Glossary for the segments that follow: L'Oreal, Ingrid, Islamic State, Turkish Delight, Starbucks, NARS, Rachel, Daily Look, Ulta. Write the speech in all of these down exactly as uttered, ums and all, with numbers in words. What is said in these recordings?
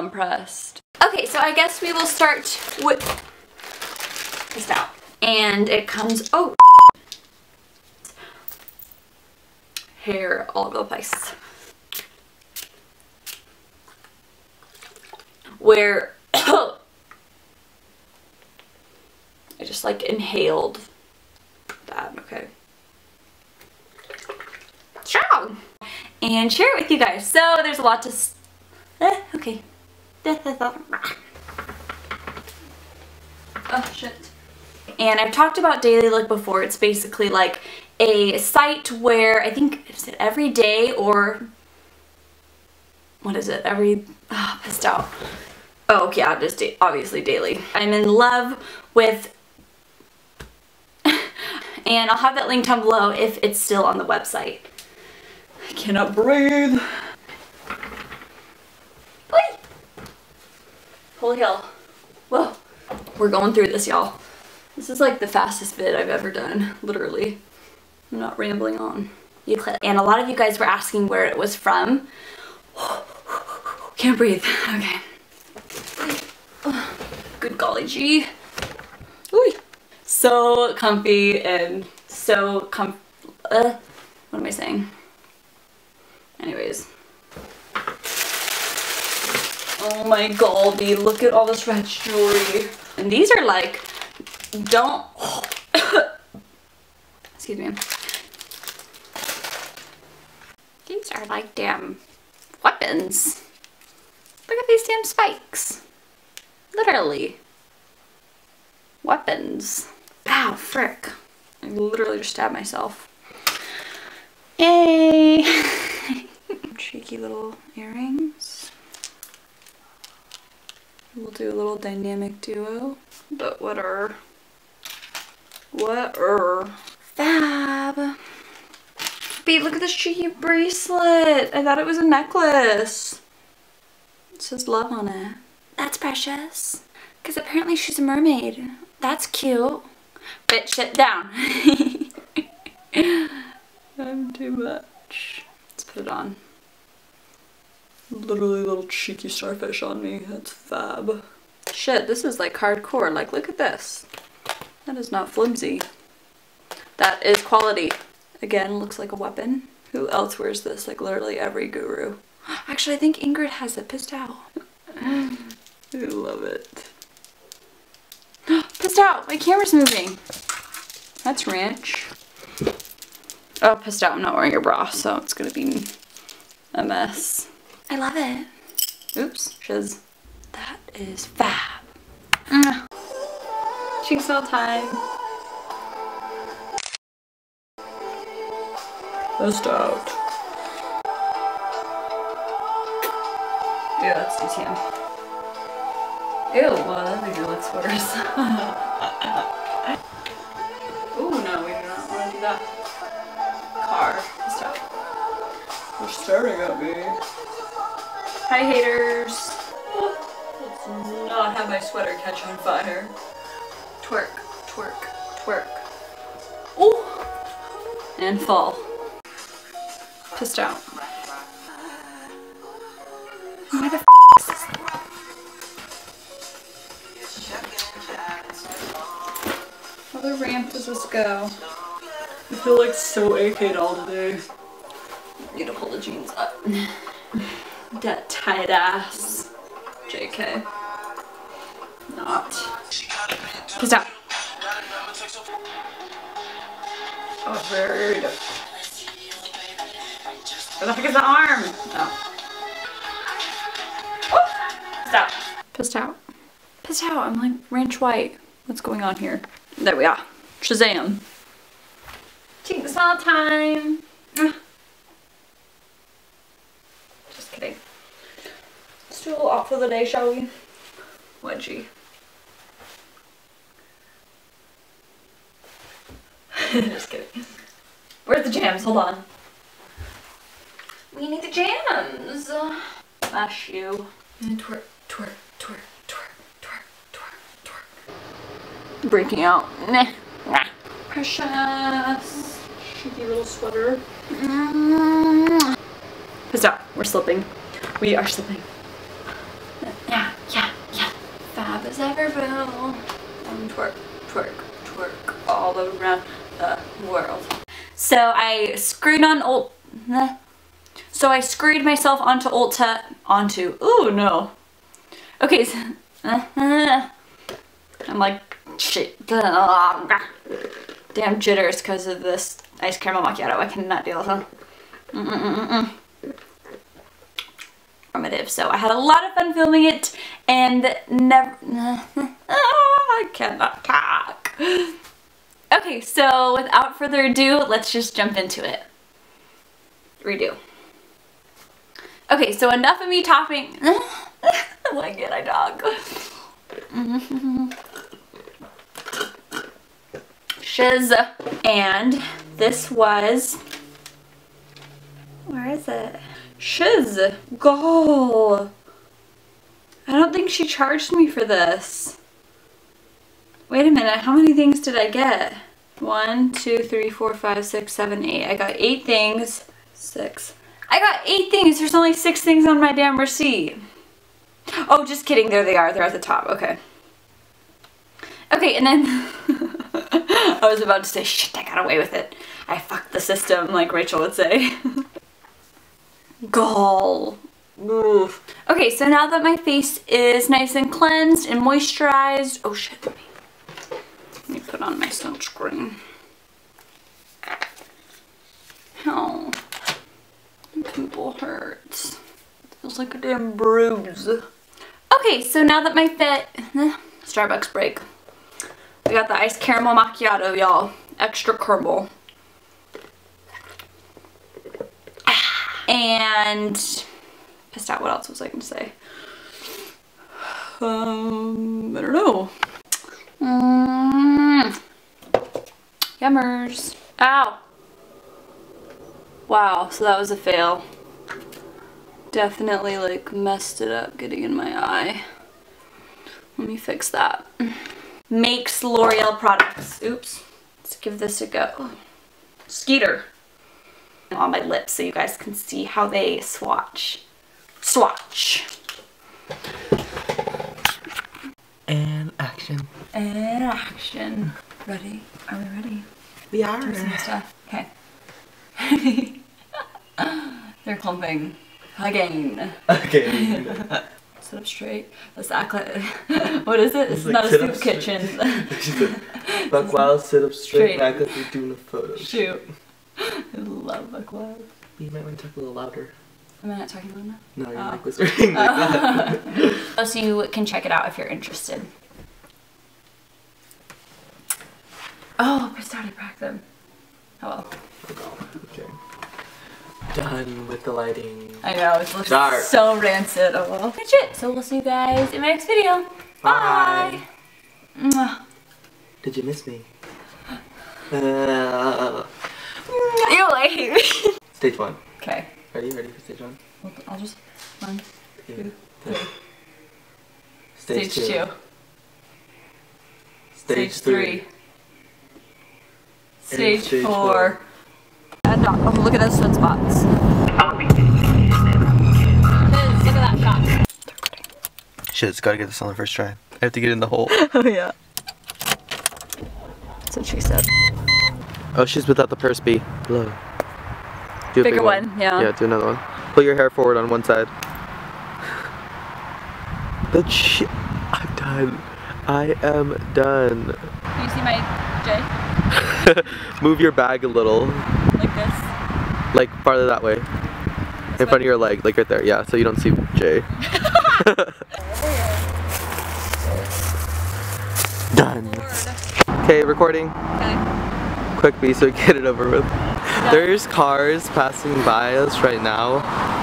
impressed. Okay, so I guess we will start with this out. And it comes, oh, hair all over the place. Where I just like inhaled that, okay. Strong! And share it with you guys. So there's a lot to, s eh, okay. Oh shit. And I've talked about Daily Look before. It's basically like a site where I think, is it every day or what is it? Every, oh, pissed out. Oh yeah, just obviously daily. I'm in love with, and I'll have that link down below if it's still on the website. I cannot breathe. Oy. Holy hell. Whoa. We're going through this, y'all. This is like the fastest vid I've ever done, literally. I'm not rambling on. And a lot of you guys were asking where it was from. Can't breathe. Okay. Good golly gee. Ooh. So comfy and so com- uh, what am I saying? Anyways. Oh my golly, look at all this red jewelry. And these are like, don't, excuse me. These are like damn weapons. Look at these damn spikes. Literally. Weapons. Wow, frick. I literally just stabbed myself. Yay! Cheeky little earrings. We'll do a little dynamic duo. But what are... What are... Fab! Babe, look at this cheeky bracelet! I thought it was a necklace. It says love on it. That's precious. Because apparently she's a mermaid. That's cute. Bitch, sit down. I'm too much. Let's put it on. Literally little cheeky starfish on me. That's fab. Shit, this is like hardcore. Like, look at this. That is not flimsy. That is quality. Again, looks like a weapon. Who else wears this? Like literally every guru. Actually, I think Ingrid has it. Pissed out. I love it. Pissed out! My camera's moving. That's ranch. Oh, pissed out. I'm not wearing a bra, so it's gonna be a mess. I love it. Oops. Shiz. That is fab. Mm. Cheeks all time. Pissed out. Yeah, that's D T M. Ew, wow, that figure looks worse. Ooh, no, we do not want to do that. Car. Pissed out. They're staring at me. Hi, haters. Let's not have my sweater catch on fire. Twerk, twerk, twerk. Ooh! And fall. Pissed out. Why the f is this? How the ramp does this go? I feel like so A K'd all today. I'm gonna pull the jeans up. That tight ass. J K. Not. Pissed out. Oh, very good. Where the heck is the arm? Oh. Out. Pissed out. Pissed out. I'm like ranch white. What's going on here? There we are. Shazam. Cheek this all time. Ugh. Just kidding. Let's do a little off for the day, shall we? Wedgie. Just kidding. Where's the jams? Hold on. We need the jams. Flash you. And twerk. Twerk, twerk, twerk, twerk, twerk, twerk. Breaking out. Nah. Nah. Precious. Cheeky little sweater. Mm-hmm. Pissed out. We're slipping. We are slipping. Soccer ball. And twerk, twerk, twerk all around the world. So I screwed on Ult. So I screwed myself onto Ulta. Onto. Ooh, no. Okay. So, I'm like, shit. Damn jitters because of this ice caramel macchiato. I cannot deal with them. Mm -mm -mm -mm. So I had a lot of fun filming it and never I cannot talk. Okay, so without further ado, let's just jump into it. Redo. Okay, so enough of me talking. Why can't I talk? Shiz. And this was, where is it? Shiz. Goal. I don't think she charged me for this. Wait a minute, how many things did I get? One, two, three, four, five, six, seven, eight. I got eight things. Six. I got eight things. There's only six things on my damn receipt. Oh, just kidding. There they are. They're at the top. Okay. Okay, and then I was about to say, shit, I got away with it. I fucked the system, like Rachel would say. Goal. Oof. Okay, so now that my face is nice and cleansed and moisturized, oh shit, let me, let me put on my sunscreen. Oh, my pimple hurts. It feels like a damn bruise. Okay, so now that my fit, Starbucks break. We got the iced caramel macchiato, y'all. Extra caramel. And pissed out. What else was I going to say? Um, I don't know. Mm. Yummers. Ow. Wow, so that was a fail. Definitely like messed it up getting in my eye. Let me fix that. Makes L'Oreal products. Oops. Let's give this a go. Skeeter. On my lips so you guys can see how they swatch. Swatch. And action. And action. Ready? Are we ready? We are. Do some stuff. Okay. They're clumping. Again. Again. Sit up straight. Let's act like. What is it? It's, it's like not a soup kitchen. Like, Buck Wild, sit up straight, straight. Act like you're doing a photo. Shoot. I love Buck Wild. You might want to talk a little louder. Am I not talking loud enough? No, you're oh. Like whispering like that. So you can check it out if you're interested. Oh, I started cracked them. Oh well. Okay. Done with the lighting. I know, it looks dark. So rancid. Oh well. That's it. So we'll see you guys in my next video. Bye. Bye. Did you miss me? uh, You like me. Stage one. Okay. Ready? Ready for stage one? I'll just... One, two, three. Stage, stage two. two. Stage, stage three. Stage, stage four. four. And oh, look at those sun spots. Shiz, look at that shot. Shit, it's gotta get this on the first try. I have to get in the hole. Oh yeah. That's what she said. Oh, she's without the purse B. Blow. Do a bigger big one. one, yeah. Yeah, do another one. Pull your hair forward on one side. That shit. I'm done. I am done. Do you see my J? Move your bag a little. Like this? Like farther that way. This in way? Front of your leg, like right there. Yeah, so you don't see J. Done. Okay, recording. Okay. Quick B so we get it over with. Yeah. There's cars passing by us right now.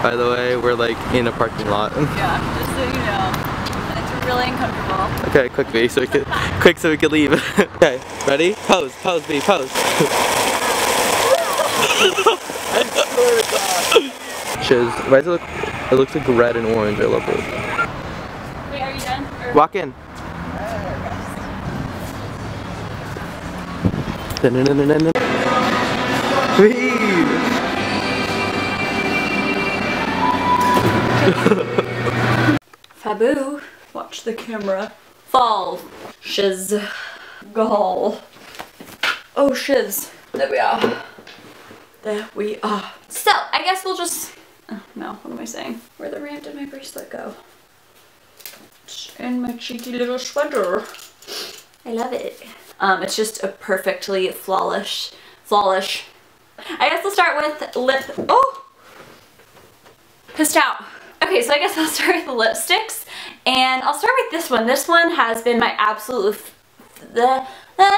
By the way, we're like in a parking lot. Yeah, just so you know. And it's really uncomfortable. Okay, quick B so we could quick so we could leave. Okay, ready? Pose, pose B, pose. Shiz, why does it look it looks like red and orange, I love it. Wait, are you done? Or walk in. Please. Fabu, watch the camera. fall. Shiz. Gall. Oh, shiz. There we are. There we are. So, I guess we'll just... Oh, no. What am I saying? Where the ramp did my bracelet go? It's in my cheeky little sweater. I love it. Um, it's just a perfectly flawless... Flawless. I guess we'll start with lip... Oh! Pissed out. Okay, so I guess I'll start with the lipsticks. And I'll start with this one. This one has been my absolute... F the, the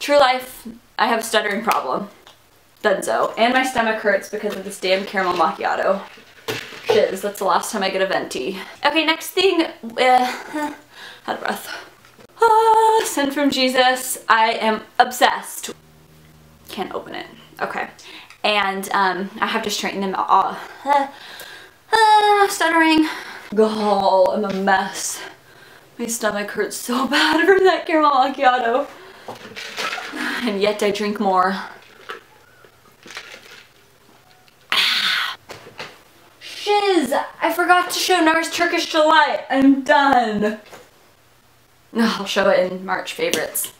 True life, I have a stuttering problem. Dunzo. And my stomach hurts because of this damn caramel macchiato. Shiz, that's the last time I get a venti. Okay, next thing, uh, out of breath. Ah, Send from Jesus. I am obsessed. Can't open it. Okay. And um, I have to straighten them all. Uh, uh, stuttering. Gall, I'm a mess. My stomach hurts so bad from that caramel macchiato. And yet I drink more. Shiz! I forgot to show NARS Turkish Delight. I'm done. I'll show it in March favorites.